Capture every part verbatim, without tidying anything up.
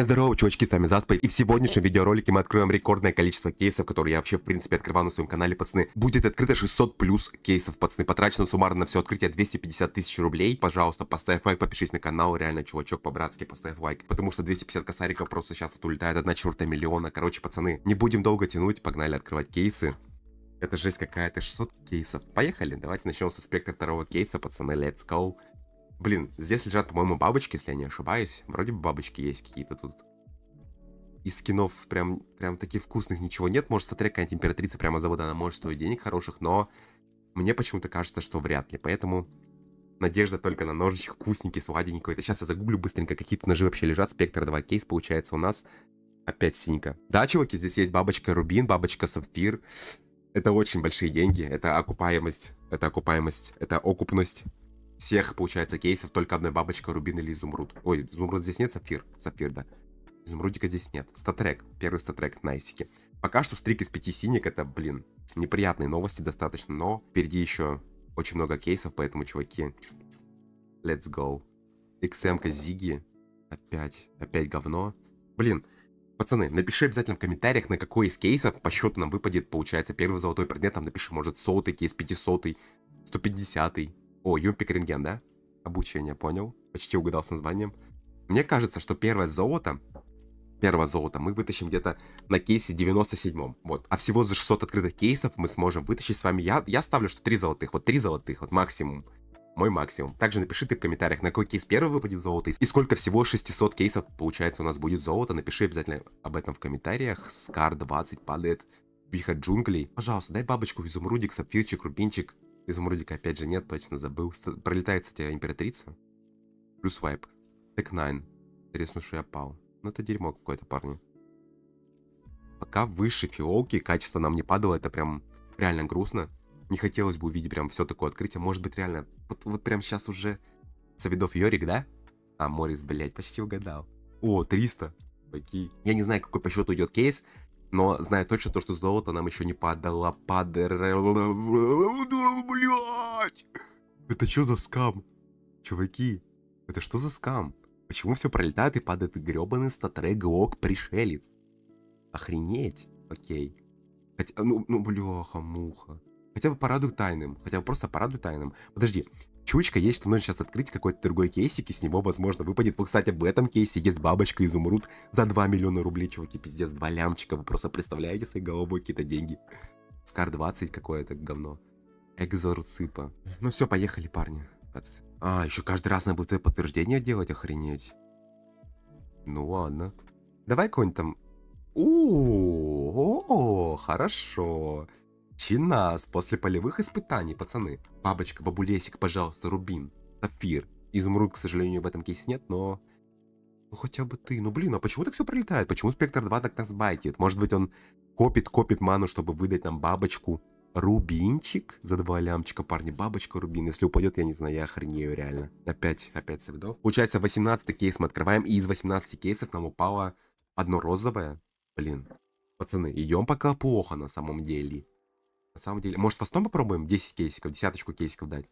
Здорово, чувачки, с вами Заспай, и в сегодняшнем видеоролике мы откроем рекордное количество кейсов, которые я вообще в принципе открывал на своем канале, пацаны. Будет открыто шестьсот плюс кейсов, пацаны. Потрачено суммарно на все открытие двести пятьдесят тысяч рублей. Пожалуйста, поставь лайк, подпишись на канал, реально, чувачок, по-братски поставь лайк, потому что двести пятьдесят косариков просто сейчас тут улетает, одна четвертая миллиона. Короче, пацаны, не будем долго тянуть, погнали открывать кейсы. Это жесть какая-то, шестьсот кейсов. Поехали, давайте начнем со спектра второго кейса, пацаны, let's go. Блин, здесь лежат, по-моему, бабочки, если я не ошибаюсь. Вроде бы бабочки есть какие-то тут. Из скинов прям, прям таких вкусных ничего нет. Может, смотря какая-нибудь императрица прямо завода, она может стоить денег хороших, но мне почему-то кажется, что вряд ли. Поэтому надежда только на ножичек вкусненький, сладенький. Это сейчас я загуглю быстренько, какие-то ножи вообще лежат. Спектр два кейс, получается, у нас опять синька. Да, чуваки, здесь есть бабочка рубин, бабочка сапфир. Это очень большие деньги. Это окупаемость, это окупаемость, это окупность всех, получается, кейсов, только одна бабочка, рубин или изумруд. Ой, изумруд здесь нет, сапфир. Сапфир, да. Изумрудика здесь нет. Статрек. Первый статрек, найсики. Пока что стрик из пяти синих, это, блин, неприятные новости достаточно, но впереди еще очень много кейсов, поэтому, чуваки, let's go. икс эм-ка Зиги. Опять, опять говно. Блин, пацаны, напиши обязательно в комментариях, на какой из кейсов по счету нам выпадет, получается, первый золотой предмет. Там напиши, может, сотый кейс, пятисотый, сто пятидесятый. О, Юмпик Рентген, да? Обучение, понял. Почти угадал с названием. Мне кажется, что первое золото, первое золото мы вытащим где-то на кейсе девяносто седьмом. Вот. А всего за шестьсот открытых кейсов мы сможем вытащить с вами. Я, я ставлю, что три золотых. Вот три золотых. Вот максимум. Мой максимум. Также напиши ты в комментариях, на какой кейс первый выпадет золото. И сколько всего шестьсот кейсов, получается, у нас будет золото. Напиши обязательно об этом в комментариях. Скар двадцать падает. Виха джунглей. Пожалуйста, дай бабочку, изумрудик, сапфирчик, рубинчик. Изумрудика опять же нет, точно забыл. Пролетает, кстати, императрица. Плюс вайп. Тек-9. Треснувший опал. Ну это дерьмо какое-то, парни. Пока выше фиолки качество нам не падало, это прям реально грустно. Не хотелось бы увидеть прям все такое открытие. Может быть реально, вот, вот прям сейчас уже Савидов Йорик, да? А, Морис, блять, почти угадал. О, триста. Окей. Я не знаю, какой по счету идет кейс, но знаю точно то, что золото нам еще не падало. Блять! Это что за скам? Чуваки, это что за скам? Почему все пролетает и падает гребаный статрек глок пришелец? Охренеть. Окей. Хотя, ну, ну, бляха, муха. Хотя бы порадуй тайным. Хотя бы просто порадуй тайным. Подожди. Чучка есть, что нужно сейчас открыть какой-то другой кейсик, и с него, возможно, выпадет. Вот, кстати, в этом кейсе есть бабочка изумруд за два миллиона рублей, чуваки, пиздец, два лямчика. Вы просто представляете своей головой какие-то деньги. Скар двадцать какое-то говно. Экзорципа. Ну все, поехали, парни. А, еще каждый раз надо будет подтверждение делать, охренеть. Ну ладно. Давай какой-нибудь там... О, хорошо. Чинас, после полевых испытаний, пацаны. Бабочка, бабулесик, пожалуйста, рубин, сапфир. Изумруд, к сожалению, в этом кейсе нет, но... Ну хотя бы ты, ну блин, а почему так все пролетает? Почему Спектр два так нас байтит? Может быть он копит-копит ману, чтобы выдать нам бабочку рубинчик? За два лямчика, парни, бабочка рубин. Если упадет, я не знаю, я охренею реально. Опять, опять Савидов. Получается, восемнадцатый кейс мы открываем, и из восемнадцати кейсов нам упало одно розовое. Блин, пацаны, идем пока плохо на самом деле. На самом деле, может, фастом попробуем? десять кейсиков, десяточку кейсиков дать.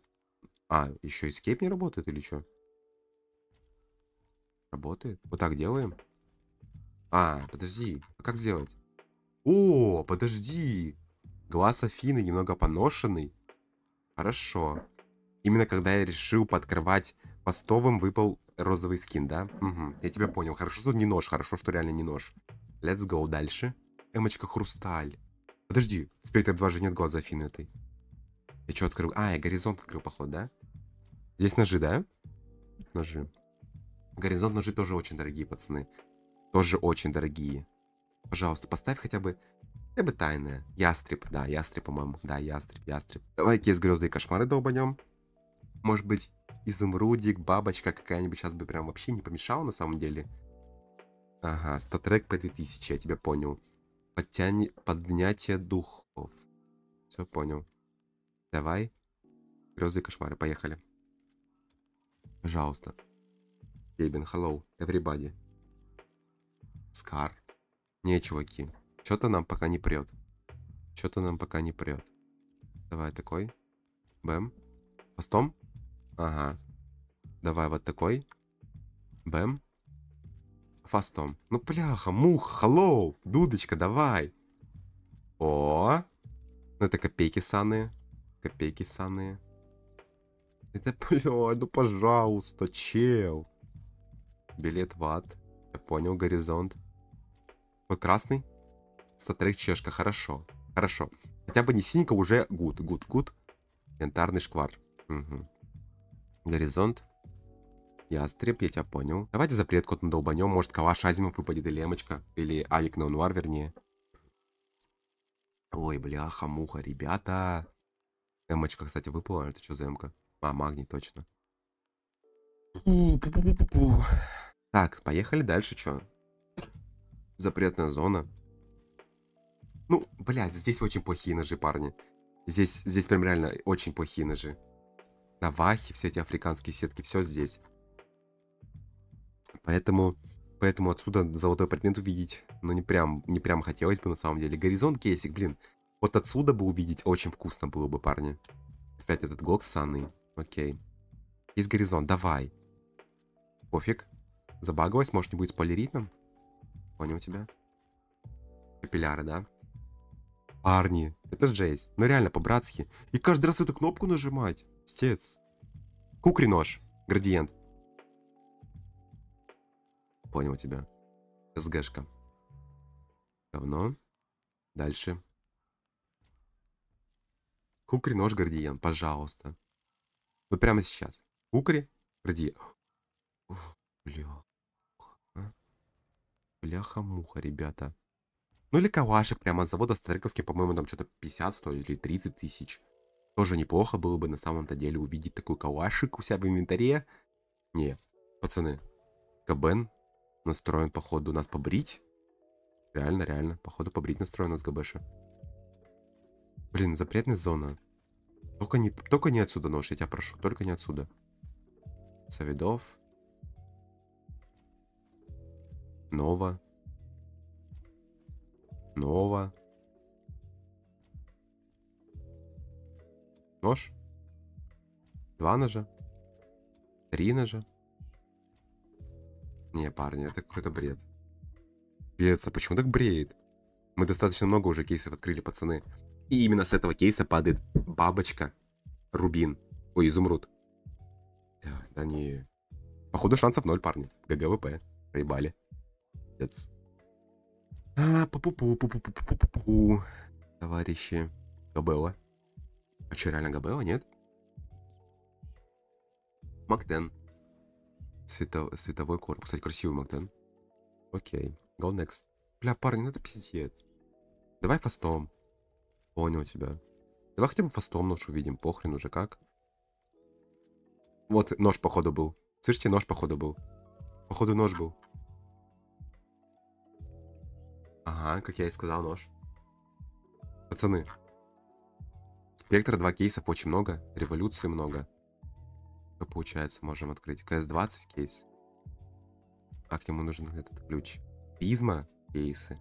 А, еще эскейп не работает или что? Работает? Вот так делаем? А, подожди, а как сделать? О, подожди. Глаз Афины немного поношенный. Хорошо. Именно когда я решил подкрывать фастовым, выпал розовый скин, да? Угу, я тебя понял. Хорошо, что не нож, хорошо, что реально не нож. Let's go дальше. Эмочка хрусталь. Подожди, Спектр два же нет глаза Афины этой. Я что открыл? А, я горизонт открыл, походу, да? Здесь ножи, да? Ножи. Горизонт ножи тоже очень дорогие, пацаны. Тоже очень дорогие. Пожалуйста, поставь хотя бы... Хотя бы тайное. Ястреб, да, ястреб, по-моему. Да, ястреб, ястреб. Давай кейс грёзды и кошмары долбанем. Может быть, изумрудик, бабочка какая-нибудь сейчас бы прям вообще не помешала на самом деле. Ага, статрек по две тысячи, я тебя понял. Подтяни... Поднятие духов. Все, понял. Давай. Грёзы и кошмары. Поехали. Пожалуйста. Габен, hello, everybody. Скар. Не, чуваки. Что-то нам пока не прет. Что-то нам пока не прет. Давай такой. Бэм. Постом? Ага. Давай вот такой. Бэм. хвостом. Ну, пляха, мух, hello, дудочка, давай. О, ну это копейки саные. Копейки саные. Это, блядь, ну пожалуйста, чел. Билет в ад. Я понял, горизонт. Вот красный. Сатрек чешка, хорошо. Хорошо. Хотя бы не синька, уже гуд, гуд, гуд. Янтарный шквар. Угу. Горизонт. Ястреб, я тебя понял. Давайте запрет код надолбанем. Может, Калаш Азимов выпадет, или Эмочка. Или Авик Наунуар, вернее. Ой, бляха, муха, ребята. Эмочка, кстати, выпала. Это что за эмка? А, магний, точно. Так, поехали дальше, что? Запретная зона. Ну, блядь, здесь очень плохие ножи, парни. Здесь, здесь прям реально очень плохие ножи. Навахи, все эти африканские сетки, все здесь. Поэтому, поэтому отсюда золотой предмет увидеть, но не прям, не прям хотелось бы на самом деле. Горизонт, кейсик, блин. Вот отсюда бы увидеть очень вкусно было бы, парни. Опять этот глок санный. Окей. Есть горизонт, давай. Пофиг. Забагалась, может, не будет спойлерить нам? Понял тебя. Капилляры, да? Парни, это жесть. Ну реально, по-братски. И каждый раз эту кнопку нажимать. Стец. Кукри нож. Градиент. Понял тебя. СГшка. Говно. Дальше. Кукри нож, градиент. Пожалуйста. Вот прямо сейчас. Кукри, градиент. Бля. Бляха-муха, ребята. Ну или калашик прямо от завода Стариковский, по-моему, там что-то пятьдесят стоит или тридцать тысяч. Тоже неплохо было бы на самом-то деле увидеть такой калашик у себя в инвентаре. Не, пацаны, Габен настроен, походу, нас побрить. Реально, реально, походу, побрить настроен нас Габеша. Блин, запретная зона. Только не, только не отсюда нож, я тебя прошу, только не отсюда. Савидов. Нова. Нова. Нож. Два ножа. Три ножа. Не, парни, это какой-то бред. Пец, а почему так бреет? Мы достаточно много уже кейсов открыли, пацаны. И именно с этого кейса падает бабочка. Рубин. Ой, изумруд. Да, да не. Походу шансов ноль, парни. ГГВП. Проебали. Пец. А, пу-пу-пу-пу-пу-пу-пу-пу-пу. Товарищи. Габела. А что, реально Габела, нет? Мактен. Свето... Световой корпус. Кстати, красивый Мактен. Окей. Go next. Бля, парни, ну это пиздец. Давай фастом. Понял тебя. Давай хотя бы фастом нож увидим. Похрен уже как. Вот нож, походу, был. Слышите, нож, походу, был. Походу, нож был. Ага, как я и сказал, нож. Пацаны. Спектр, два кейсов очень много. Революции много. Что получается, можем открыть? КС-двадцать кейс. А к нему нужен этот ключ. Призма кейсы.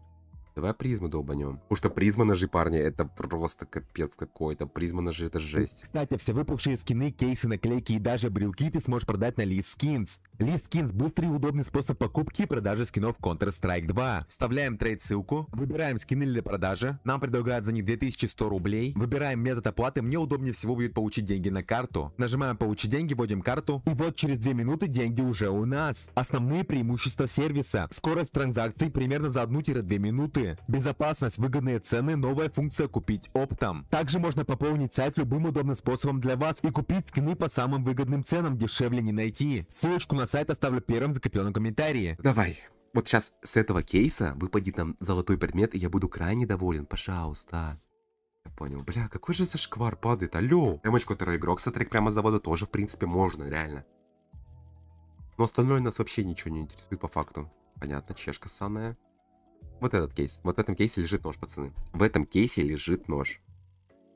Давай призму долбанем. Потому что призма ножи, парни, это просто капец какой-то. Призма ножи, это жесть. Кстати, все выпавшие скины, кейсы, наклейки и даже брелки ты сможешь продать на лис скинс. лис скинс — быстрый и удобный способ покупки и продажи скинов Counter-Strike два. Вставляем трейд-ссылку, выбираем скины для продажи. Нам предлагают за них две тысячи сто рублей. Выбираем метод оплаты. Мне удобнее всего будет получить деньги на карту. Нажимаем «Получить деньги», вводим карту. И вот через две минуты деньги уже у нас. Основные преимущества сервиса. Скорость транзакций примерно за одну-две минуты. Безопасность, выгодные цены, новая функция «Купить оптом». Также можно пополнить сайт любым удобным способом для вас и купить скины по самым выгодным ценам, дешевле не найти. Ссылочку на сайт оставлю первым в закрепленном комментарии. Давай, вот сейчас с этого кейса выпадет нам золотой предмет, и я буду крайне доволен, пожалуйста. Я понял, бля, какой же зашквар падает, алло. Эмочку второй игрок, сотрек прямо с завода тоже, в принципе, можно, реально. Но остальное нас вообще ничего не интересует по факту. Понятно, чешка самая. Вот этот кейс. Вот в этом кейсе лежит нож, пацаны. В этом кейсе лежит нож.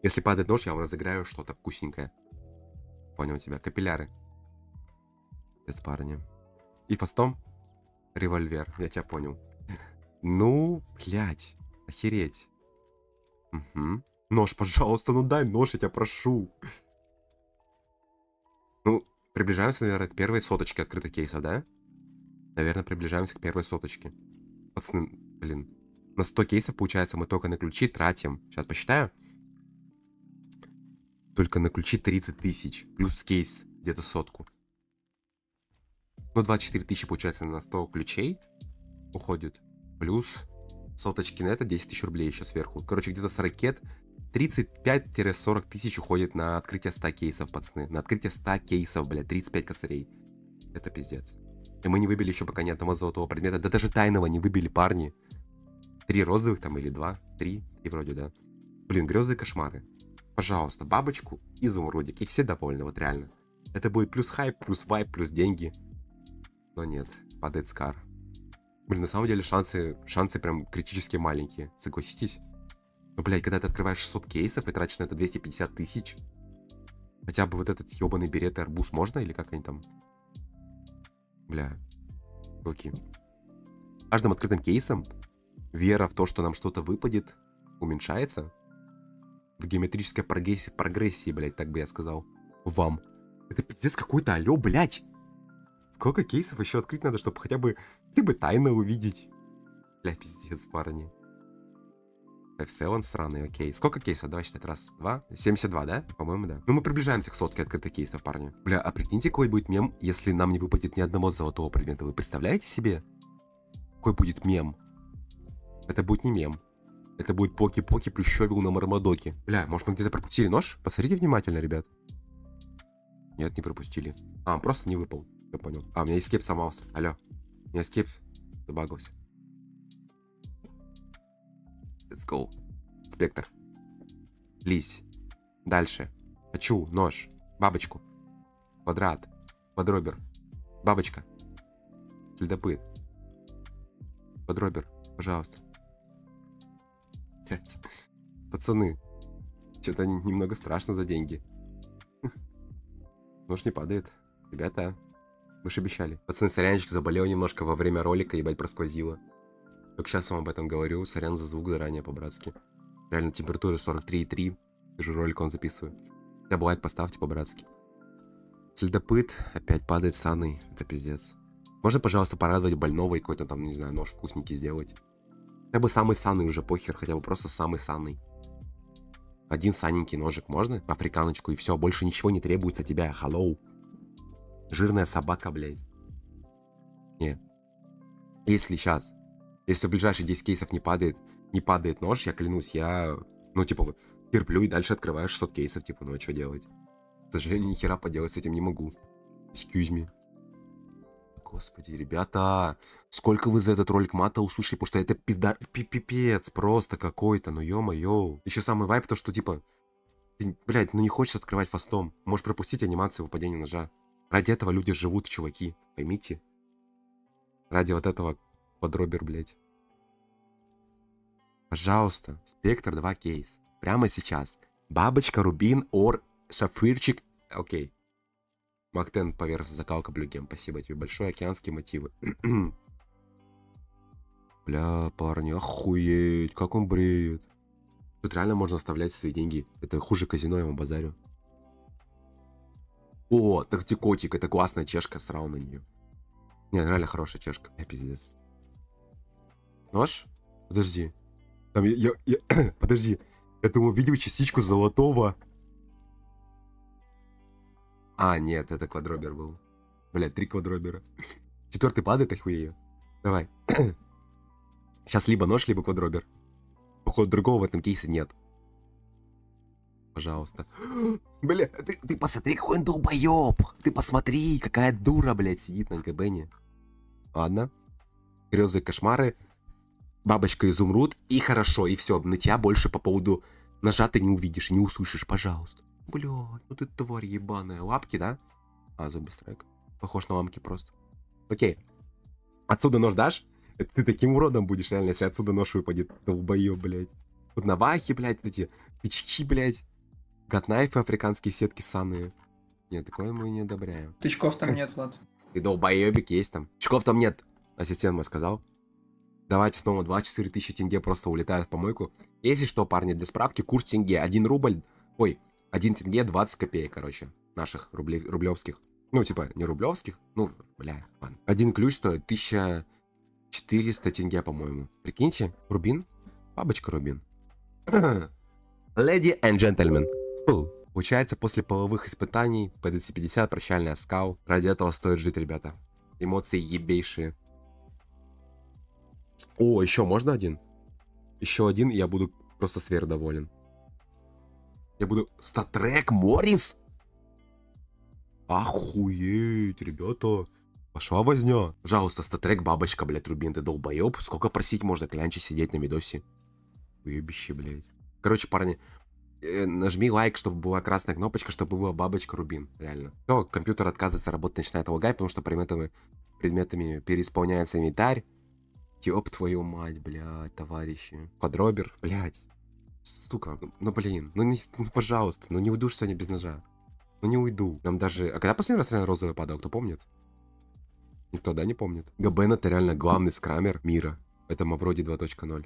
Если падает нож, я вам разыграю что-то вкусненькое. Понял тебя. Капилляры. Без парня. И фастом. Револьвер. Я тебя понял. Ну, блядь. Охереть. Угу. Нож, пожалуйста. Ну дай нож, я тебя прошу. Ну, приближаемся, наверное, к первой соточке открытых кейсов, да? Наверное, приближаемся к первой соточке. Пацаны, блин. На сто кейсов, получается, мы только на ключи тратим. Сейчас посчитаю. Только на ключи тридцать тысяч. Плюс кейс где-то сотку. Ну, двадцать четыре тысячи, получается, на сто ключей уходит. Плюс соточки на это десять тысяч рублей еще сверху. Короче, где-то с ракет тридцать пять — сорок тысяч уходит на открытие ста кейсов, пацаны. На открытие ста кейсов, блядь, тридцать пять косарей. Это пиздец. И мы не выбили еще пока ни одного золотого предмета. Да даже тайного не выбили, парни. Три розовых там или два. Три. И вроде, да. Блин, грезы и кошмары. Пожалуйста, бабочку и изумрудик. И все довольны, вот реально. Это будет плюс хайп, плюс вайп, плюс деньги. Но нет, падает скар. Блин, на самом деле шансы, шансы прям критически маленькие. Согласитесь? Ну, блядь, когда ты открываешь сто кейсов и тратишь на это двести пятьдесят тысяч. Хотя бы вот этот ебаный берет и арбуз можно? Или как они там? Бля. Окей. Каждым открытым кейсом вера в то, что нам что-то выпадет, уменьшается. В геометрической прогрессии, прогрессии, блядь, так бы я сказал. Вам. Это пиздец какой-то, алё, блядь. Сколько кейсов еще открыть надо, чтобы хотя бы... Ты бы тайно увидеть. Бля, пиздец, парни. эф семь сраный, окей. Сколько кейсов? Давай считать. Раз, два. семьдесят два, да? По-моему, да. Ну, мы приближаемся к сотке открытых кейсов, парни. Бля, а прикиньте, какой будет мем, если нам не выпадет ни одного золотого предмета. Вы представляете себе? Какой будет мем? Это будет не мем. Это будет поки-поки плющовил на мармадоке. Бля, может, мы где-то пропустили нож? Посмотрите внимательно, ребят. Нет, не пропустили. А, он просто не выпал. Я понял. А, у меня эскейп сломался. Алло. У меня эскейп забагался. Let's go. Спектр. Лись. Дальше. Хочу нож. Бабочку. Квадрат. Подробер. Бабочка. Следопыт. Подробер. Пожалуйста. Пацаны, что-то немного страшно за деньги. Нож не падает. Ребята, мы же обещали. Пацаны, сорянчик, заболел немножко во время ролика, ебать, просквозило. Только сейчас вам об этом говорю, сорян за звук заранее, по-братски. Реально, температура сорок три и три. Же ролик он записывает. Да, бывает, поставьте по-братски. Следопыт опять падает саный. Это пиздец. Можно, пожалуйста, порадовать больного и какой-то там, не знаю, нож вкусненький сделать. Хотя бы самый санный уже, похер, хотя бы просто самый санный. Один саненький ножик можно? Африканочку и все, больше ничего не требуется от тебя, hello. Жирная собака, блядь. Не. Если сейчас, если в ближайшие десять кейсов не падает, не падает нож, я клянусь, я, ну типа, терплю и дальше открываю шестьсот кейсов, типа, ну а что делать? К сожалению, ни хера поделать с этим не могу. Excuse me. Господи, ребята, сколько вы за этот ролик мата услышали, потому что это пида... пипец просто какой-то, ну ё-моё. Еще самый вайп то, что типа, ты, блядь, ну не хочется открывать фастом, можешь пропустить анимацию выпадения ножа. Ради этого люди живут, чуваки, поймите. Ради вот этого подробер, блядь. Пожалуйста, спектр два кейс, прямо сейчас. Бабочка, рубин, ор, сафирчик, окей. Мактен поверх закалка блюгем. Спасибо тебе большое. Океанские мотивы. Бля, парни, охуеть. Как он бреет. Тут реально можно оставлять свои деньги. Это хуже казино, я вам базарю. О, тактикотик. Это классная чешка. Срал на нее. Не, реально хорошая чешка. Я пиздец. Нож? Подожди. Там я... я, я подожди. Я думал, видел частичку золотого... А, нет, это квадробер был. Блядь, три квадробера. Четвертый падает, охуею. Давай. Сейчас либо нож, либо квадробер. Походу, другого в этом кейсе нет. Пожалуйста. Бля, ты, ты посмотри, какой он долбоеб. Ты посмотри, какая дура, блядь, сидит на Габене. Ладно. Грёзы и кошмары. Бабочка изумруд. И хорошо, и все. На тебя больше по поводу ножа ты не увидишь, не услышишь, пожалуйста. Блядь, ну ты тварь ебаная. Лапки, да? А, зубы страйк. Похож на лапки просто. Окей. Отсюда нож дашь? Это ты таким уродом будешь, реально, если отсюда нож выпадет. Долбоёб, блядь. Тут навахи, блядь, эти тычки, блядь. Готнайфы, африканские сетки самые. Нет, такое мы не одобряем. Тычков там нет, Влад. И долбоёбик есть там. Тычков там нет, ассистент мой сказал. Давайте снова двадцать четыре тысячи тенге просто улетают в помойку. Если что, парни, для справки, курс тенге. один рубль... Ой... один тенге двадцать копеек, короче, наших рублей, рублевских. Ну, типа, не рублевских. Ну, бля, ладно. Один ключ стоит тысяча четыреста тенге, по-моему. Прикиньте, рубин. Бабочка рубин. Леди и джентльмен. Получается, после половых испытаний пэ дэ цэ пятьдесят прощальный оскал. Ради этого стоит жить, ребята. Эмоции ебейшие. О, еще можно один? Еще один, и я буду просто сверхдоволен. Я буду... Статрек Моррис? Охуеть, ребята. Пошла возня. Пожалуйста, статрек бабочка, блядь, рубин, ты долбоеб. Сколько просить можно, клянче сидеть на видосе. Уебище, блядь. Короче, парни, э, нажми лайк, чтобы была красная кнопочка, чтобы была бабочка рубин. Реально. Все, компьютер отказывается, работа начинает лагать, потому что предметами, предметами переисполняется инвентарь. Ёб твою мать, блядь, товарищи. Подробер, блядь. Сука, ну блин, ну, не, ну пожалуйста, ну не уйду сегодня без ножа. Ну не уйду. Нам даже... А когда последний раз реально розовый падал, кто помнит? Никто, да, не помнит? Габен это реально главный скрамер мира. Это Мавроди два точка ноль.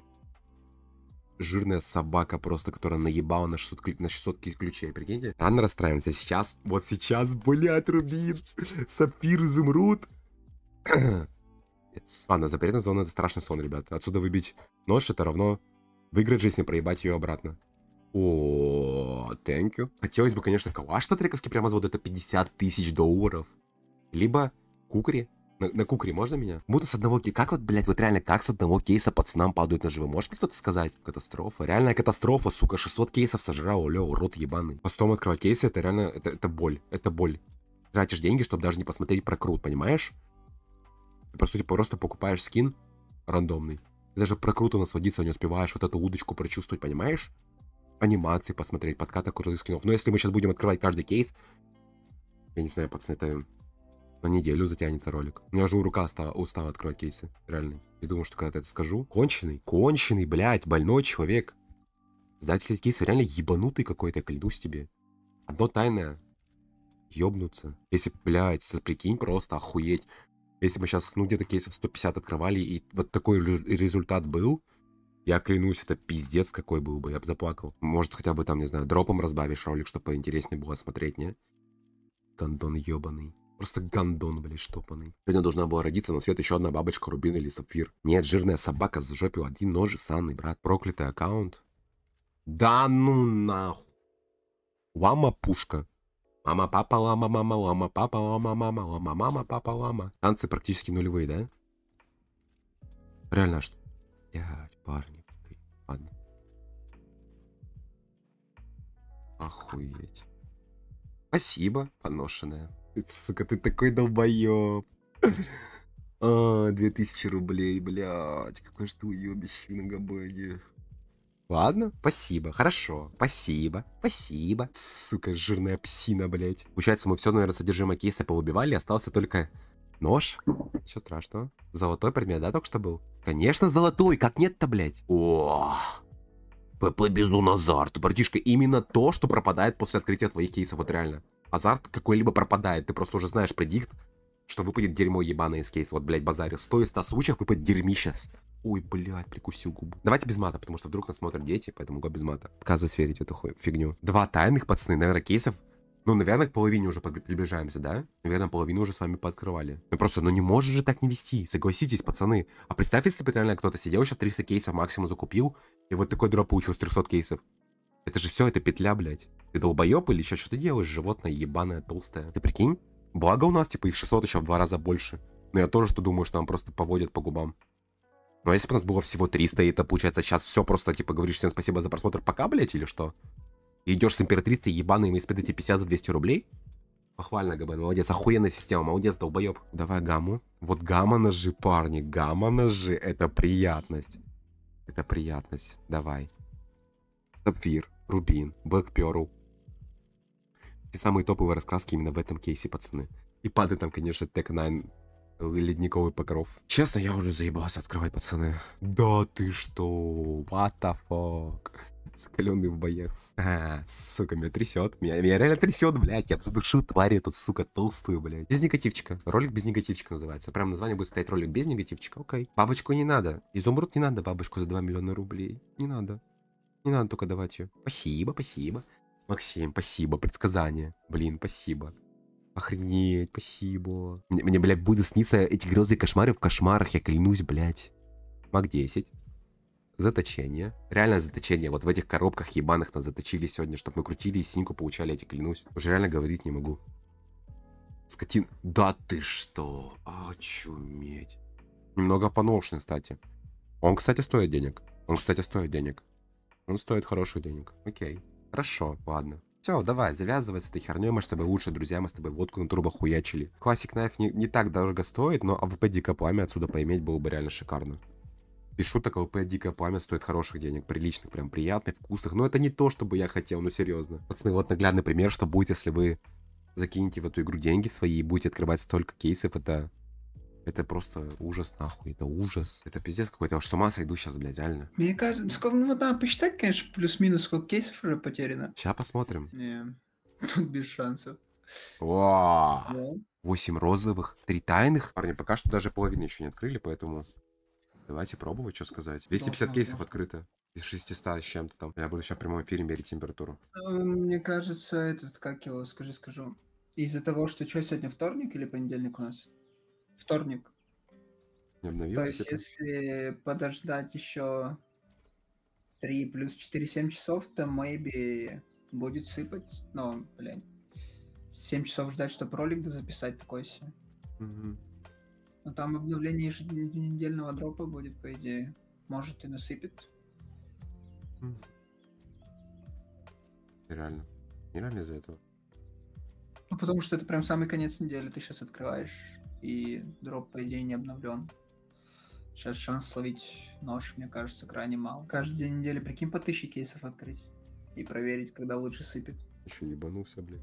Жирная собака просто, которая наебала на шестьсот, на шестьсот ключей, прикиньте. Рано расстраиваемся, сейчас, вот сейчас, блядь, рубин. Сапфир, изумруд. Ладно, запретная зона — это страшный сон, ребят. Отсюда выбить нож — это равно... Выиграть жизнь и проебать ее обратно. О, thank you. Хотелось бы, конечно, калаш татрековский прямо завод. Это пятьдесят тысяч долларов. Либо кукри. На, на кукри можно меня? Будто с одного кейса. Как вот, блядь, вот реально, как с одного кейса пацанам падают ножи? Вы можете кто-то сказать? Катастрофа. Реальная катастрофа, сука. шестьсот кейсов сожрал, лё, урод ебаный. Постом открывать кейсы — это реально, это, это боль. Это боль. Тратишь деньги, чтобы даже не посмотреть прокрут, понимаешь? Ты, по сути, просто покупаешь скин рандомный. Даже про круто насладиться не успеваешь, вот эту удочку прочувствовать, понимаешь? Анимации посмотреть, подкаты крутых скинов. Но если мы сейчас будем открывать каждый кейс, я не знаю, пацаны, это на неделю затянется ролик. У меня же рука стала, устала открывать кейсы, реально. Я думаю, что когда-то это скажу. Конченый, конченый, блядь, больной человек. Сдатель кейса реально ебанутый какой-то, клянусь тебе. Одно тайное. Ёбнуться. Если, блядь, прикинь, просто охуеть. Если бы сейчас, ну, где-то кейсов сто пятьдесят открывали, и вот такой результат был, я клянусь, это пиздец какой был бы, я бы заплакал. Может, хотя бы там, не знаю, дропом разбавишь ролик, чтобы поинтереснее было смотреть, не? Гондон ебаный. Просто гондон, блядь, штопанный. Сегодня должна была родиться на свет еще одна бабочка рубин или сапфир. Нет, жирная собака зажопила один нож, санный, брат. Проклятый аккаунт. Да ну нахуй. Лама-пушка. Мама, папа, лама, мама, лама, папа, лама, мама, лама, мама, папа, лама. Танцы практически нулевые, да? Реально, что? Блядь, парни. Ладно. Охуеть. Спасибо, поношенная. Ты, сука, ты такой долбоёб. А, две тысячи рублей, блядь. Какое ж ты уёбище на Габене. Ладно, спасибо, хорошо, спасибо, спасибо. Сука, жирная псина, блядь. Получается, мы все, наверное, содержимое кейса поубивали, остался только нож. Ничего страшного. Золотой предмет, да, только что был? Конечно, золотой, как нет-то, блядь. О, пэ пэ бездун азарт, братишка, именно то, что пропадает после открытия твоих кейсов, вот реально. Азарт какой-либо пропадает, ты просто уже знаешь предикт, что выпадет дерьмо ебаное из кейса. Вот, блядь, базарю, сто из ста случаев выпадет дерьмище. Ой, блядь, прикусил губу. Давайте без мата, потому что вдруг нас смотрят дети, поэтому без мата. Отказываюсь верить в эту хуй фигню. Два тайных, пацаны, наверное, кейсов. Ну, наверное, к половине уже приближаемся, да? Наверное, половину уже с вами пооткрывали. Ну, просто, ну не может же так не вести, согласитесь, пацаны. А представь, если бы реально кто-то сидел, сейчас триста кейсов максимум закупил, и вот такой дроп получил с трёхсот кейсов. Это же все, это петля, блядь. Ты долбоеб или еще что ты делаешь, животное ебаное, толстое? Ты прикинь? Благо у нас, типа, их шестьсот еще в два раза больше. Но я тоже что думаю, что нам просто поводят по губам. Но если бы у нас было всего триста, это получается сейчас все просто, типа, говоришь всем спасибо за просмотр, пока, блядь, или что? И идешь с императрицей ебаной, мы спидаете пятьдесят за двести рублей? Похвально, Габен, молодец, охуенная система, молодец, долбоеб. Давай гамму. Вот гамма-ножи, парни, гамма-ножи, это приятность. Это приятность, давай. Сапфир, рубин, блэк-перл. Те самые топовые раскраски именно в этом кейсе, пацаны. И падает там, конечно, тэк найн. Ледниковый покров. Честно, я уже заебался открывать, пацаны. Да ты что? What the fuck? Закаленный в боях. А, сука, меня трясет. Меня, меня реально трясет, блядь. Я задушил тварь эту, сука, толстую, блядь. Без негативчика. Ролик без негативчика называется. Прям название будет стоять ролик без негативчика. Окей. Бабочку не надо. Изумруд не надо бабочку за два миллиона рублей. Не надо. Не надо только давать ее. Спасибо, спасибо. Максим, спасибо. Предсказание. Блин, спасибо. Охренеть, спасибо. Мне, мне блядь, будут сниться эти грезы и кошмары в кошмарах, я клянусь, блядь. маг десять. Заточение. Реальное заточение. Вот в этих коробках ебаных нас заточили сегодня, чтобы мы крутили и синьку получали, я тебе клянусь. Уже реально говорить не могу. Скотин. Да ты что? Очуметь. Немного поношенный, кстати. Он, кстати, стоит денег. Он, кстати, стоит денег. Он стоит хороших денег. Окей. Хорошо, ладно. Все, давай, завязывай с этой херней, мы с тобой лучше, друзья, мы с тобой водку на трубах хуячили. Classic Knife не, не так дорого стоит, но АВП Дикое Пламя отсюда поиметь было бы реально шикарно. Пишу так, АВП Дикое Пламя стоит хороших денег, приличных, прям приятных, вкусных, но это не то, что бы я хотел, ну серьезно. Пацаны, вот наглядный пример, что будет, если вы закинете в эту игру деньги свои и будете открывать столько кейсов, это... Это просто ужас, нахуй, это ужас. Это пиздец какой-то, я уж с ума сойду сейчас, блядь, реально. Мне кажется, сколько, ну вот надо посчитать, конечно, плюс-минус, сколько кейсов уже потеряно. Сейчас посмотрим. Не, тут без шансов. О, восемь розовых, три тайных. Парни, пока что даже половину еще не открыли, поэтому давайте пробовать, что сказать. двести пятьдесят кейсов открыто. Из шестисот с чем-то там. Я буду сейчас в прямом эфире мерить температуру. Мне кажется, этот, как его, скажи, скажу. Из-за того, что что, сегодня вторник или понедельник у нас? Вторник. Не То есть, это? Если подождать еще три плюс четыре, семь часов, то maybe будет сыпать. Но, блядь, семь часов ждать, чтобы ролик записать, такой себе. Угу. Но там обновление еженедельного дропа будет, по идее. Может, и насыпет. Нереально. Нереально из-за этого. Ну, потому что это прям самый конец недели, ты сейчас открываешь. И дроп, по идее, не обновлен. Сейчас шанс словить нож, мне кажется, крайне мал. Каждый день недели, прикинь, по тысяче кейсов открыть. И проверить, когда лучше сыпет. Еще ебанулся, блядь.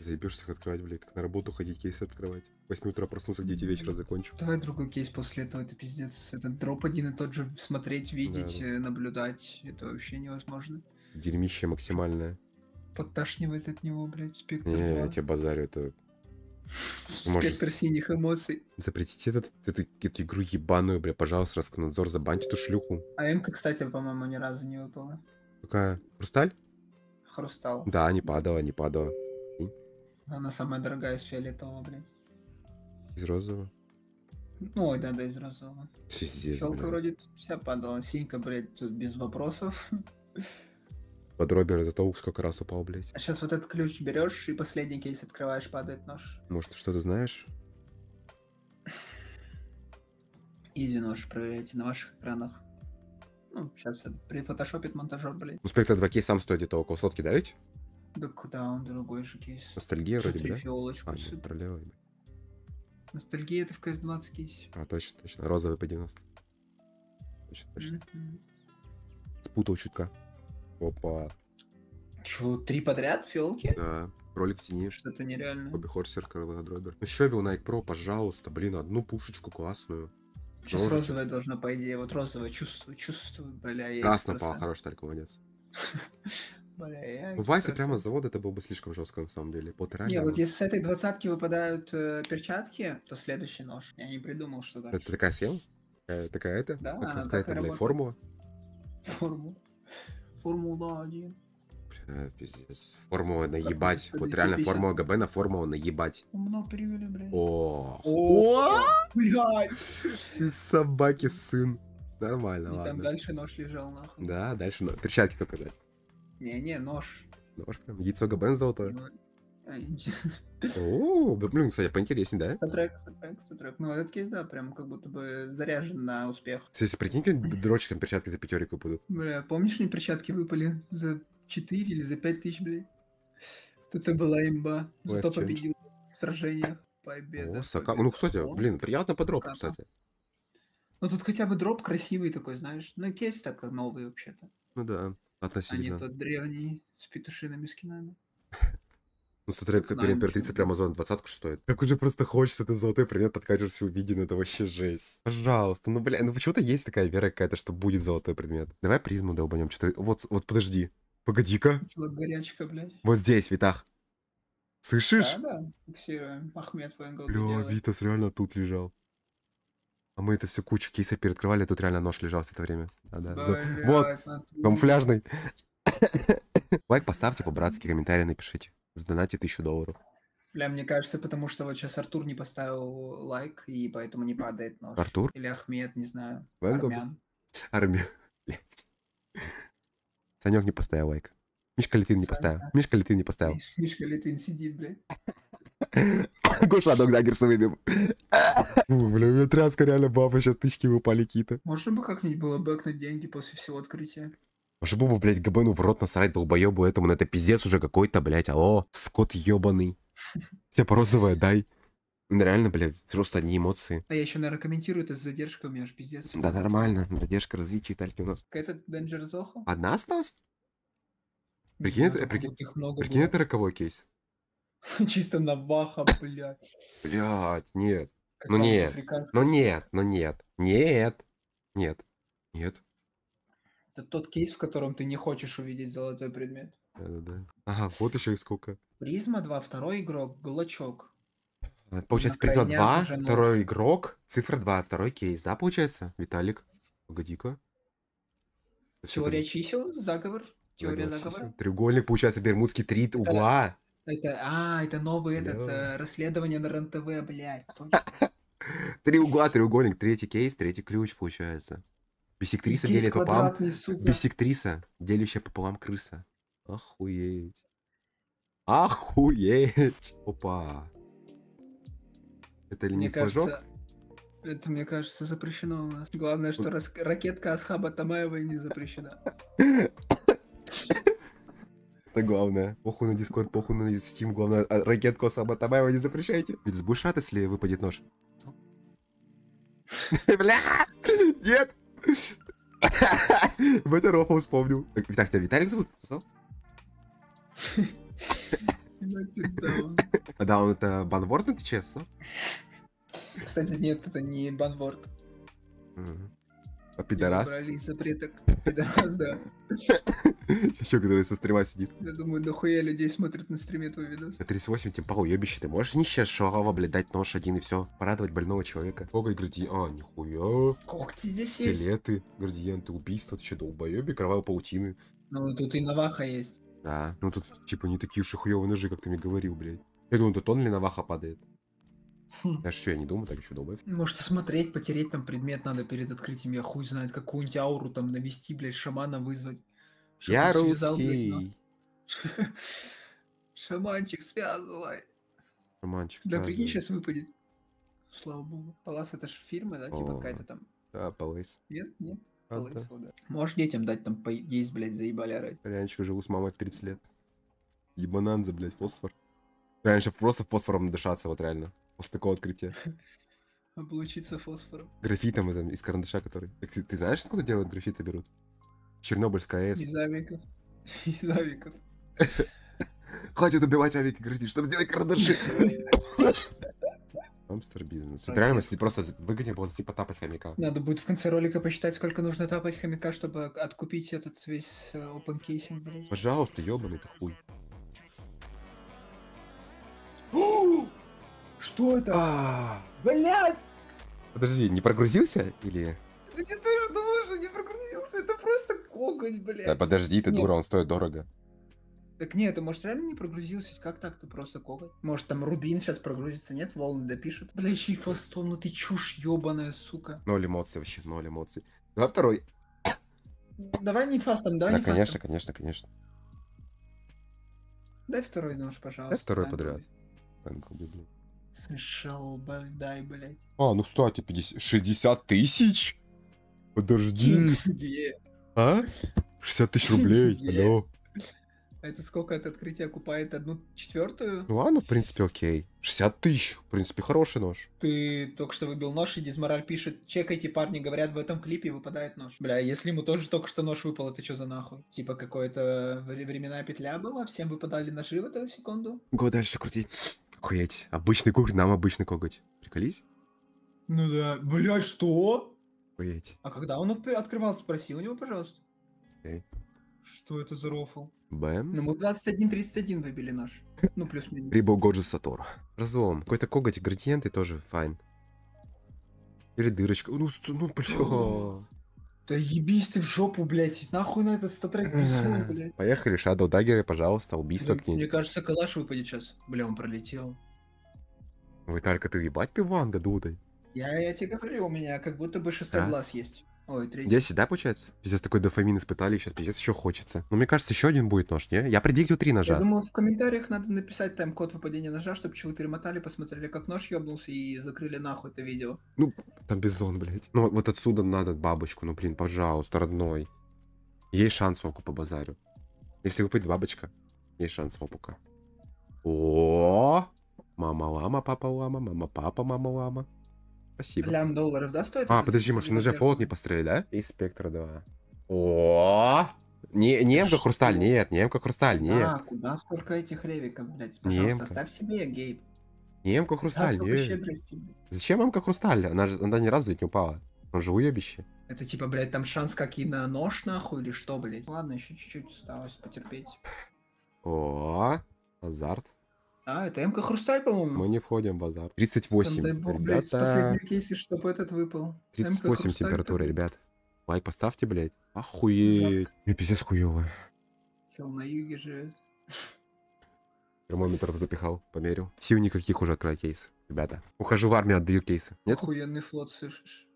Заебешься их открывать, блядь. Как на работу ходить, кейсы открывать. восемь утра проснулся, где девять вечера закончу. Давай другой кейс после этого, это пиздец. Этот дроп один и тот же смотреть, видеть, да, да. наблюдать. Это вообще невозможно. Дерьмище максимальное. Подташнивает от него, блядь, спектр. Не, я тебе базарю, это... Спектр синих эмоций. Запретите этот, эту, эту игру ебаную, бля, пожалуйста, Роскомнадзор, забаньте эту шлюху. А М-ка, кстати, по-моему, ни разу не выпала. Какая? Хрусталь? Хрустал. Да, не падала, не падала. Она самая дорогая из фиолетового, блядь. Из розового? Ну, ой, да, да, из розового. Щелка вроде вся падала. Синька, блядь, тут без вопросов. Подробер, зато ух, сколько раз упал, блядь. А сейчас вот этот ключ берешь и последний кейс открываешь, падает нож. Может, ты что-то знаешь? Изи нож проверяйте на ваших экранах. Ну, сейчас прифотошопит монтажер, блядь. Ну, спектр два кейс сам стоит где-то около сотки, да ведь? Да куда он, другой же кейс. Ностальгия вроде бы, да? Фиолочку. Ностальгия это в КС двадцать кейс. А, точно, точно. Розовый по девяносто. Точно, точно. Спутал чутка. Опа. Чё, три подряд фиолки? Да. Ролик тени. Что-то нереально. Хобби Хорсер, Коровый Дробер. Ну еще Вилнайк Про, пожалуйста, блин, одну пушечку классную. Сейчас Рожечка. Розовая должна, по идее, вот розовая, чувствую, чувствую, бля, я... Красная пала, хороший только, молодец. Бля, я... Ну, Вайса прямо с завода, это было бы слишком жестко, на самом деле. Не, вот если с этой двадцатки выпадают перчатки, то следующий нож. Я не придумал, что дальше. Это такая схема? Такая это? Да, она такая работает. Формула? Формула. Формула один. Бля, пиздец. Формула наебать. Вот реально формула Габена, формула наебать. Умно привели, блядь. О, блядь. Собаки сын. Нормально, ладно. Там дальше нож лежал, нахуй. Да, дальше нож. Перчатки только, блядь. Не-не, нож. Нож прям. Яйцо Габен золотое. О, блин, кстати, поинтереснее, да? Статрек, статрек, статрек. Ну, этот кейс, да, прям как будто бы заряжен на успех. Кстати, прикинь, дрочкам перчатки за пятерику будут. Бля, помнишь, мне перчатки выпали за четыре или за пять тысяч, блядь? Это была имба. Зато победил в сражениях. Победа. Ну, кстати, блин, приятно по дропу, кстати. Ну, тут хотя бы дроп красивый такой, знаешь. Ну, кейс так новый вообще-то. Ну, да, относительно. А не тот древний с петушиными скинами. Ну, смотри, как переимператрица прямо зона двадцатку стоит. Как уже просто хочется, ты золотой предмет подкатишься увиден, это вообще жесть. Пожалуйста, ну, бля, ну почему-то есть такая вера какая-то, что будет золотой предмет. Давай призму долбанем, что-то... Вот, вот, подожди. Погоди-ка. Горячка, блядь. Вот здесь, Витах. Слышишь? Да, да, фиксируем. Ахмед твой голову делает. Бля, Витас реально тут лежал. А мы это все кучу кейсов переоткрывали, тут реально нож лежал все это время. Да, да. За... Вот, камуфляжный. Лайк поставьте, по-братски, комментарий напишите. Сдонати тысячу долларов. Бля, мне кажется, потому что вот сейчас Артур не поставил лайк, и поэтому не падает нож. Артур? Или Ахмед, не знаю. Армян. Армян. Санек не поставил лайк. Мишка Литвин не поставил. Мишка Литвин не поставил. Мишка Литвин сидит, бля. Гоша, док Даггерса выбил. Бля, у меня тряска реально баба, сейчас тычки выпали какие-то. Можно бы как-нибудь было бэкнуть деньги после всего открытия. Может бы, блядь, Габену в рот насрать долбоебу этому, но это пиздец уже какой-то, блядь, алло, скот ебаный. Тебя порозовая дай. Реально, блядь, просто одни эмоции. А я еще, наверное, комментирую, это с задержкой у меня аж пиздец. Да, нормально, задержка развития тальки у нас. Какая-то Danger Zoho? Одна осталась? Прикинь, это роковой кейс. Чисто наваха, блядь. Блядь, нет. Ну нет, ну нет, ну нет, нет, нет, нет. Это тот кейс, в котором ты не хочешь увидеть золотой предмет. Да-да-да. Ага, вот еще и сколько. Призма два, второй игрок, Глочок. Получается, призма два, второй игрок, цифра два, второй кейс, да, получается? Виталик, погоди-ка. Теория чисел, заговор, теория заговора. Треугольник, получается, бермудский три угла. Это, а, это новый этот, расследование на РЕН-ТВ, блядь. Три угла, треугольник, третий кейс, третий ключ, получается. Бисектриса делит пополам. Бисектриса, делящая пополам крыса. Охуеть. Охуеть. Опа. Это или не флажок? Это, мне кажется, запрещено у нас. Главное, что ракетка Асхаба Тамаевой не запрещена. Это главное. Похуй на Дискорд, похуй на Steam. Главное, ракетку Асхаба Тамаева не запрещайте. Ведь сбудешь рад, если выпадет нож. Бля! Нет! В это Рофа вспомнил. Так, тебя Виталик зовут? Да, он это банворд на ТЧ? Кстати, нет, это не банворд. А пидорас? Убрали из запреток. Пидорас, да. Еще который со стрима сидит. Я думаю, дохуя людей смотрят на стриме твой видос. тридцать восемь тем пау, ёбище, ты можешь не сейчас шалава, блядь, дать нож один и все. Порадовать больного человека. Коготь, градиент, а, нихуя. Когти здесь есть. Селеты, градиенты, убийства, ты че, долбоёбик, кровавые паутины. Ну, тут и наваха есть. Да, ну тут, типа, не такие уж и хуёвые ножи, как ты мне говорил, блядь. Я думаю, тут он ли наваха падает? Даже что, я не думаю, так еще долбать. Может, смотреть, потереть там предмет надо перед открытием, я хуй знает, какую-нибудь ауру там навести, блядь, шамана вызвать. Шаман я связал, русский. Блядь, шаманчик, связывай. Шаманчик, да, прикинь, сейчас выпадет. Слава богу. Палас, это же фильмы, да, О, типа какая-то там. Да, Палас. Нет, нет, а, Палас, да. Да. Можешь детям дать там поесть, блядь, заебали орать. Раньше живу с мамой в тридцать лет. Ебананза, блядь, фосфор. Раньше просто фосфором надышаться, вот реально. После такого открытия. Облучиться фосфором. Графитом этом, из карандаша, который... Ты, ты знаешь, откуда делают графиты берут? Чернобыльская АЭС. Из авиков. Из авиков. Хватит убивать авики графит, чтобы сделать карандаши. Амстер бизнес. Это реально просто выгоднее было типа тапать хомяка. Надо будет в конце ролика посчитать, сколько нужно тапать хомяка, чтобы откупить этот весь open casing. Пожалуйста, ебаный ты хуй. Что это? А -а -а. Блядь! Подожди, не прогрузился или? Да я тоже думал, что не прогрузился, это просто коготь, блядь. Да подожди, ты нет. Дура, он стоит дорого. Так нет, ты может реально не прогрузился, как так, ты просто коготь? Может там рубин сейчас прогрузится, нет, волны допишут. Бля, еще и фастом, ну ты чушь ебаная, сука. Ноль эмоций вообще, ноль эмоций. Давай второй. Давай не фастом, давай да, не конечно, фастом. конечно, конечно. Дай второй нож, пожалуйста. Дай второй подряд. Смешал, дай, блядь. А, ну кстати, пятьдесят, шестьдесят тысяч? Подожди. А? шестьдесят тысяч рублей, алло. Это сколько это открытие окупает? Одну четвертую? Ну ладно, в принципе, окей. шестьдесят тысяч, в принципе, хороший нож. Ты только что выбил нож, и Дизмораль пишет, чекайте, парни, говорят, в этом клипе выпадает нож. Бля, если ему тоже только что нож выпал, это что за нахуй? Типа, какое-то временная петля была, всем выпадали ножи в эту секунду. Го дальше крутить. Охуеть. Обычный коготь, нам обычный коготь. Приколись? Ну да. Блядь, что? Охуеть. А когда он открывал, спроси у него, пожалуйста. Эй. Что это за рофл? Бэмс? Ну мы двадцать один тридцать один выбили наш. Ну плюс-минус. Рибо Годжи Сатор. Разлом. Какой-то коготь, градиенты тоже файн. Или дырочка. Ну, ну, бля. Да ебись ты в жопу, блядь. Нахуй на этот статрек писал, блядь. Поехали, шадоу даггеры, пожалуйста, убийство к ней. Мне кажется, калаш выпадет сейчас. Бля, он пролетел. Вы только ты ебать ты ванга, дудай. Я, я тебе говорю, у меня как будто бы шестой Раз. глаз есть. Ой, третий. десять, да, получается? Пиздец, такой дофамин испытали, сейчас пиздец еще хочется. Ну, мне кажется, еще один будет нож, не? Я предиктил три ножа. Я думаю, в комментариях надо написать тайм-код выпадения ножа, чтобы пчелы перемотали, посмотрели, как нож ёбнулся и закрыли нахуй это видео. Ну, там бизон, блядь. Ну, вот отсюда надо бабочку, ну, блин, пожалуйста, родной. Есть шанс оку по базарю. Если выпадет бабочка, есть шанс опука. О, мама лама, папа лама, мама папа, мама лама. Спасибо. Лям долларов, да, стоит? А, подожди, машина же фолот не построили, да? И спектра два. О, не, не МК хрусталь, нет, не МК хрусталь, нет. А, куда сколько этих ревиков, блядь? Пожалуйста, оставь себе, Гейб. Не МК хрусталь, нет. Зачем МК хрусталь? Она же, она ни разу ведь не упала. Он же уебище. Это типа, блядь, там шанс как и на нож, нахуй, или что, блядь? Ладно, еще чуть-чуть осталось потерпеть. О, азарт. А, это МК хрусталь, по-моему. Мы не входим в базар. тридцать восемь, там, бог, ребята. Последний кейс, чтобы этот выпал. тридцать восемь температура, ребят. Лайк поставьте, блядь. Охуеть. Мне пиздец хуёво. Чел на юге живет. Термометр запихал, померил. Сил никаких уже, открой кейс, ребята. Ухожу в армию, отдаю кейсы. Нет? Охуенный флот, слышишь?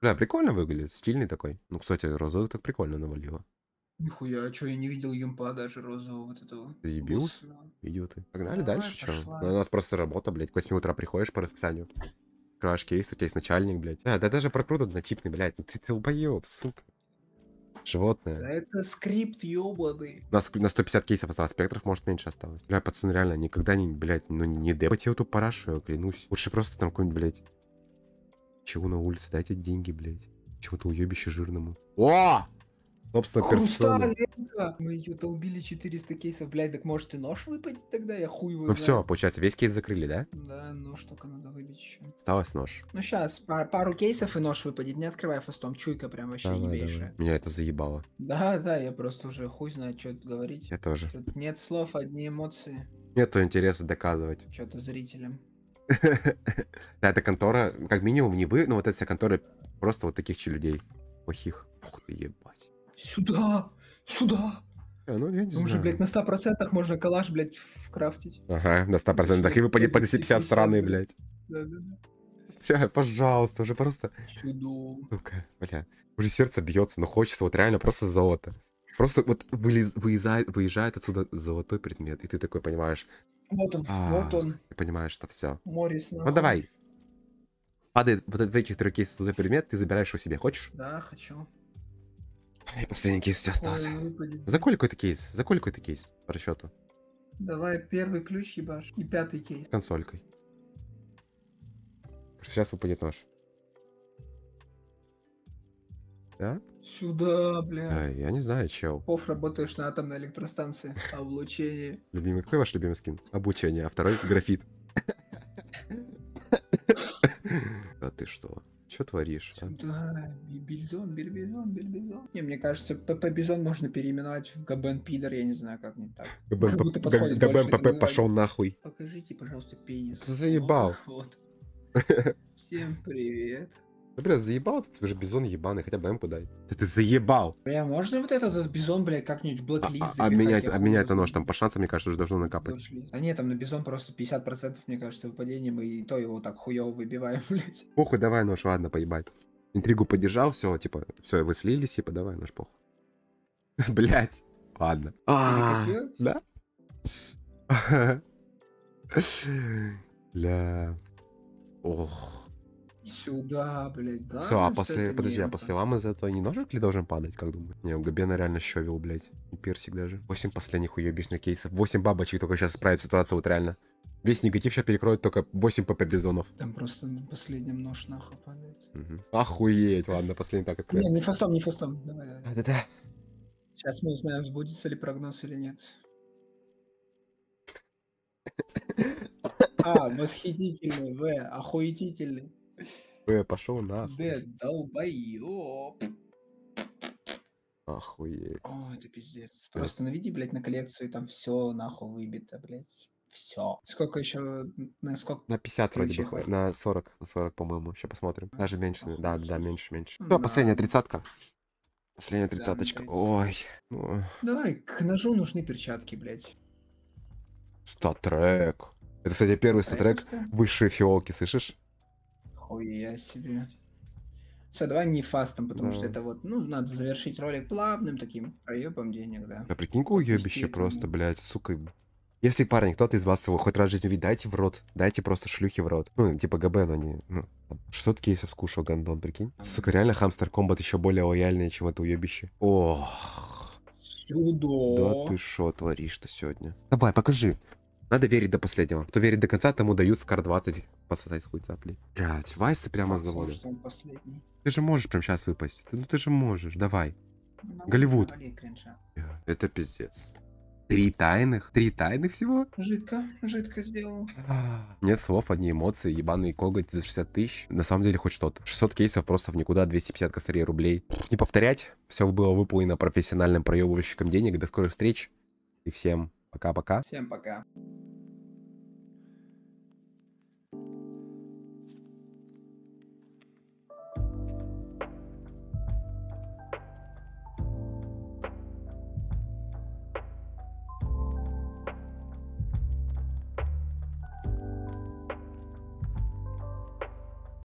Да, прикольно выглядит, стильный такой. Ну, кстати, розовый так прикольно навалило. Нихуя, а чё, я не видел юмпа даже розового вот этого. Заебился? Идиоты. Погнали Давай, дальше, чё? У нас просто работа, блядь. К восьми утра приходишь по расписанию. Краш кейс, у тебя есть начальник, блядь. А, да даже прокрут однотипный, блядь. Ну ты долбоёб, сука. Животное. Да это скрипт, ёбаный. У нас на сто пятьдесят кейсов осталось, спектров может меньше осталось. Бля, пацаны, реально, никогда не, блядь, ну не дебать эту парашу, я клянусь. Лучше просто там какой-нибудь, блядь. Чего на улице, дайте деньги, блядь. Чего-то уёбище жирному. О! Хрусталь, мы ее долбили четыреста кейсов, блядь, так может и нож выпадет тогда, я хуй его. Ну все, получается, весь кейс закрыли, да? Да, нож только надо выбить еще. Осталось нож. Ну сейчас, пар пару кейсов и нож выпадет, не открывай фастом, чуйка прям вообще ебейшая. Меня это заебало. Да, да, я просто уже хуй знаю, что говорить. Я тоже. Тут нет слов, одни эмоции. Нету интереса доказывать. Что-то зрителям. Да, эта контора, как минимум не вы, но вот эта вся контора просто вот таких людей плохих. Ух ты, ебать. Сюда! Сюда! А, ну, я не Там знаю. Же, блядь, на ста процентах можно калаш, блядь, вкрафтить. Ага, на ста процентах. И вы по двести пятьдесят страны, блядь. Да, да, да. Бля, пожалуйста, уже просто... Сюда. Сука, бля. Уже сердце бьется, но хочется вот реально просто золото. Просто вот вылез, выезжает, выезжает отсюда золотой предмет. И ты такой понимаешь... Вот он, а, вот он. Ты понимаешь, что все. Морис, ну давай. Падает вот в этих трех кейсах золотой предмет, ты забираешь его себе. Хочешь? Да, хочу. И последний кейс у тебя остался. Ой, за сколько это кейс? За сколько это кейс по расчету? Давай первый ключ ебаш и пятый кейс. Консолькой. Сейчас выпадет нож. Да? Сюда, бля. А, я не знаю, чел. Поф, работаешь на атомной электростанции. Облучение. Любимый, какой ваш любимый скин? Облучение, а второй графит. А ты что? Что творишь? Да, бельбизон, бельбизон, бельбизон. Не, мне кажется, ПП Бизон можно переименовать в Габен Пидор, я не знаю, как не так. Габен ПП пошел нахуй. Покажите, пожалуйста, пенис. Заебал. Всем привет. Да, бля, заебал ты, ты же Бизон ебаный, хотя бы М-ку дай. Да ты заебал. Бля, можно вот это за Бизон, бля, как-нибудь в блэк-лист заменять? А меня это нож, там по шансам, мне кажется, уже должно накапать. А нет, там на Бизон просто пятьдесят процентов, мне кажется, выпадением, и то его так хуёво выбиваем, блядь. Похуй, давай нож, ладно, поебать. Интригу поддержал, все, типа, все, вы слились, типа, давай нож, похуй. Блядь, ладно. Да? Бля. Ох. Сюда, блядь, да? Все, а после, подожди, а после ламы зато не ножик ли должен падать, как думаю? Не, у Габена реально щавил, блядь. И персик даже. восемь последних уебищных кейсов. восемь бабочек только сейчас исправит ситуацию, вот реально. Весь негатив сейчас перекроет только восемь ПП Бизонов. Там просто на последнем нож нахуй падает. Угу. Охуеть, ладно, последний так открыт. Не, не фастом, не фастом, давай, давай. Да-да-да. Сейчас мы узнаем, сбудется ли прогноз или нет. А, восхитительный, В, охуетительный. Э, пошел нахуй. Да, долбоёб. Охуеть. О, это пиздец. Просто наведи, блядь, на коллекцию, там все нахуй выбито, блядь. Все. Сколько еще? На сколько? На пятьдесят вроде бы хватит. На сорок. На сорок, по-моему. Сейчас посмотрим. Даже меньше. Да, да, меньше, меньше. Ну, последняя тридцатка. Последняя тридцаточка. Ой. Давай, к ножу нужны перчатки, блядь. Статрек. Это, кстати, первый статрек высшей фиолки, слышишь? Хуя себе. Все, давай не фастом, потому да. что это вот, ну, надо завершить ролик плавным таким проебом денег, да. Да прикинь, уебище просто, блядь, сука. Если, парень, кто-то из вас его хоть раз в жизни увидит, дайте в рот, дайте просто шлюхи в рот. Ну, типа Габен, они, ну, шестьсот кейсов скушал гандон, прикинь. Сука, реально хамстер комбат еще более лояльный, чем это уебище. Ох. Сюда. Да ты шо творишь-то сегодня? Давай, покажи. Надо верить до последнего. Кто верит до конца, тому дают скар двадцать. Посадать хуй цапли. Блядь, вайсы прямо заводят. Ты же можешь прям сейчас выпасть. Ты, ну ты же можешь, давай. Но Голливуд. Это пиздец. Три тайных? Три тайных всего? Жидко, жидко сделал. Нет слов, одни эмоции, ебаный коготь за шестьдесят тысяч. На самом деле хоть что-то. шестьсот кейсов просто в никуда, двести пятьдесят косарей рублей. Не повторять, все было выполнено профессиональным проебывальщиком денег. До скорых встреч и всем пока-пока. Всем пока.